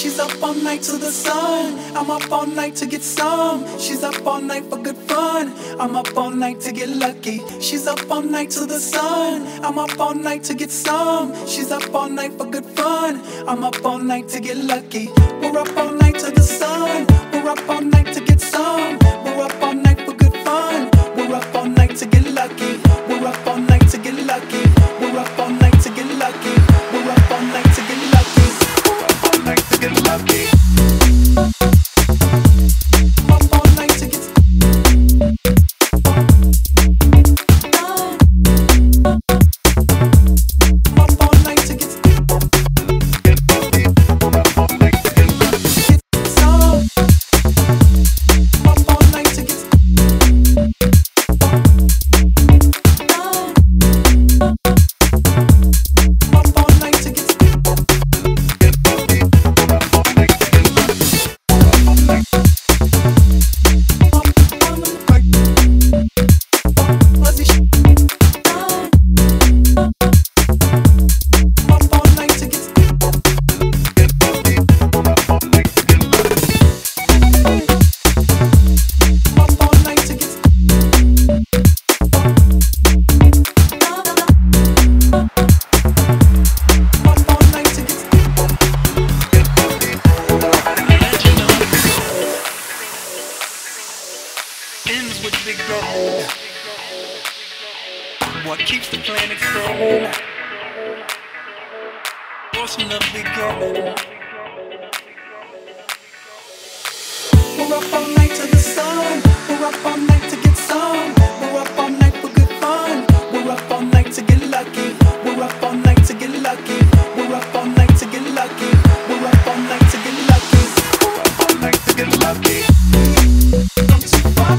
She's up all night to the sun. I'm up all night to get some. She's up all night for good fun. I'm up all night to get lucky. She's up all night to the sun. I'm up all night to get some. She's up all night for good fun. I'm up all night to get lucky. We're up all night to the sun. We're up all night to get some. We're up all night for good fun. We're up all night to get lucky. We're up all night to get lucky. We're up all night to get lucky. We're up all night to get lucky. We're up all night to get lucky. Up all night to get. Up all night to get. Up all night to get lucky. Up all night to get. What keeps the planet cold? Forcing us to go. We're up all night to the sun. We're up all night to get some. We're up all night for good fun. We're up all night to get lucky. We're up all night to get lucky. We're up all night to get lucky. We're up all night to get lucky. We're up all night to get lucky. Come to fun.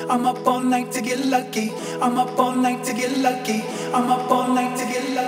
I'm up all night to get lucky. I'm up all night to get lucky. I'm up all night to get lucky.